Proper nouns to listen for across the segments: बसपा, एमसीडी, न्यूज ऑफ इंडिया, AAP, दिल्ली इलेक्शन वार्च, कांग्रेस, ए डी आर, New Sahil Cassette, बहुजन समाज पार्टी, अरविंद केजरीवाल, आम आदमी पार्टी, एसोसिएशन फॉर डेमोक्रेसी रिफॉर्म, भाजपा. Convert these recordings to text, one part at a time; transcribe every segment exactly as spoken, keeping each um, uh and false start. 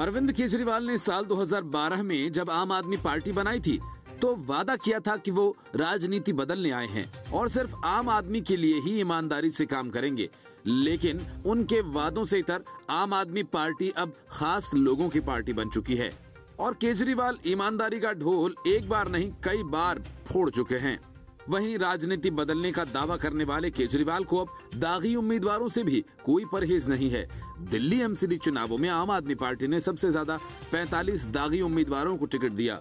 अरविंद केजरीवाल ने साल दो हज़ार बारह में जब आम आदमी पार्टी बनाई थी तो वादा किया था कि वो राजनीति बदलने आए हैं और सिर्फ आम आदमी के लिए ही ईमानदारी से काम करेंगे। लेकिन उनके वादों से इतर आम आदमी पार्टी अब खास लोगों की पार्टी बन चुकी है और केजरीवाल ईमानदारी का ढोल एक बार नहीं कई बार फोड़ चुके हैं। वहीं राजनीति बदलने का दावा करने वाले केजरीवाल को अब दागी उम्मीदवारों से भी कोई परहेज नहीं है। दिल्ली एमसीडी चुनावों में आम आदमी पार्टी ने सबसे ज्यादा पैंतालीस दागी उम्मीदवारों को टिकट दिया।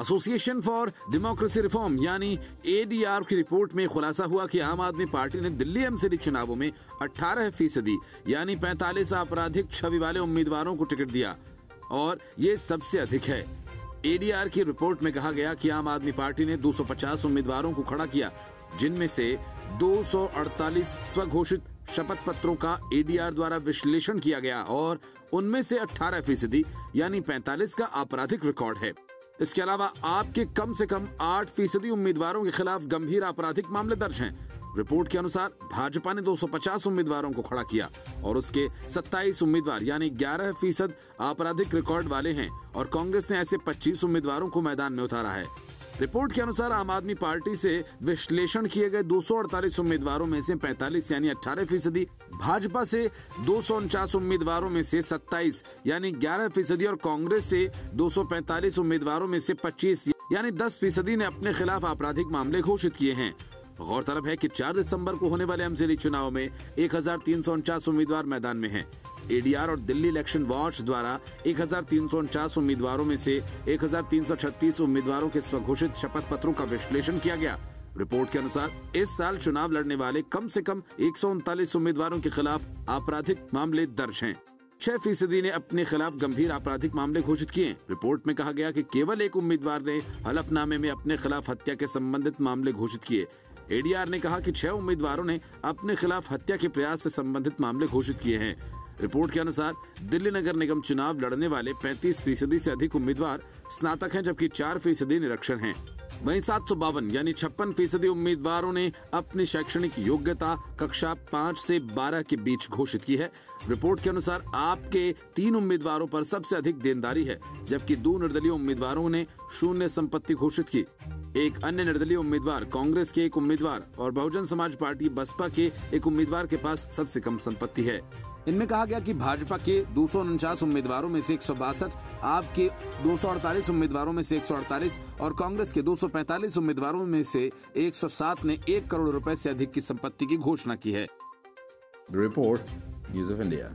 एसोसिएशन फॉर डेमोक्रेसी रिफॉर्म यानी ए डी आर की रिपोर्ट में खुलासा हुआ कि आम आदमी पार्टी ने दिल्ली एमसीडी चुनावों में अठारह फीसदी यानी पैंतालीस आपराधिक छवि वाले उम्मीदवारों को टिकट दिया और ये सबसे अधिक है। ए डी आर की रिपोर्ट में कहा गया कि आम आदमी पार्टी ने दो सौ पचास उम्मीदवारों को खड़ा किया, जिनमें से दो सौ अड़तालीस स्वघोषित शपथ पत्रों का ए डी आर द्वारा विश्लेषण किया गया और उनमें से अठारह फीसदी यानी पैंतालीस का आपराधिक रिकॉर्ड है। इसके अलावा आपके कम से कम आठ फीसदी उम्मीदवारों के खिलाफ गंभीर आपराधिक मामले दर्ज हैं। रिपोर्ट के अनुसार भाजपा ने दो सौ पचास उम्मीदवारों को खड़ा किया और उसके सत्ताईस उम्मीदवार यानी ग्यारह फीसद आपराधिक रिकॉर्ड वाले हैं और कांग्रेस ने ऐसे पच्चीस उम्मीदवारों को मैदान में उतारा है। रिपोर्ट के अनुसार आम आदमी पार्टी से विश्लेषण किए गए दो सौ अड़तालीस उम्मीदवारों में से पैंतालीस यानी अठारह फीसदी, भाजपा से दो सौ उनचास उम्मीदवारों में से सत्ताईस यानी ग्यारह फीसदी और कांग्रेस से दो सौ पैंतालीस उम्मीदवारों में से पच्चीस यानी दस फीसदी ने अपने खिलाफ आपराधिक मामले घोषित किए हैं। गौरतलब है कि चार दिसंबर को होने वाले एमसीडी चुनाव में एक हजार तीन सौ उनचास उम्मीदवार मैदान में हैं। ए डी आर और दिल्ली इलेक्शन वार्च द्वारा एक हजार तीन सौ उनचास उम्मीदवारों में से एक हजार तीन सौ छत्तीस उम्मीदवारों के स्वघोषित शपथ पत्रों का विश्लेषण किया गया। रिपोर्ट के अनुसार इस साल चुनाव लड़ने वाले कम से कम एक सौ उनतालीस उम्मीदवारों के खिलाफ आपराधिक मामले दर्ज हैं। छह फीसदी ने अपने खिलाफ गंभीर आपराधिक मामले घोषित किए। रिपोर्ट में कहा गया कि केवल एक उम्मीदवार ने हलफनामे में अपने खिलाफ हत्या के संबंधित मामले घोषित किए। ए डी आर ने कहा कि छह उम्मीदवारों ने अपने खिलाफ हत्या के प्रयास से संबंधित मामले घोषित किए हैं। रिपोर्ट के अनुसार दिल्ली नगर निगम चुनाव लड़ने वाले पैंतीस फीसदी से अधिक उम्मीदवार स्नातक हैं, जबकि चार फीसदी निरक्षर हैं। वहीं सात सौ बावन यानी छप्पन फीसदी उम्मीदवारों ने अपनी शैक्षणिक योग्यता कक्षा पाँच से बारह के बीच घोषित की है। रिपोर्ट के अनुसार आपके तीन उम्मीदवारों पर सबसे अधिक देनदारी है, जबकि दो निर्दलीय उम्मीदवारों ने शून्य संपत्ति घोषित की। एक अन्य निर्दलीय उम्मीदवार, कांग्रेस के एक उम्मीदवार और बहुजन समाज पार्टी बसपा के एक उम्मीदवार के पास सबसे कम संपत्ति है। इनमें कहा गया कि भाजपा के दो सौ उनचास उम्मीदवारों में से एक सौ बासठ, आपके दो सौ अड़तालीस उम्मीदवारों में से एक सौ अड़तालीस और कांग्रेस के दो सौ पैंतालीस उम्मीदवारों में से एक सौ सात ने एक करोड़ रुपए से अधिक की संपत्ति की घोषणा की है। Report, न्यूज ऑफ इंडिया।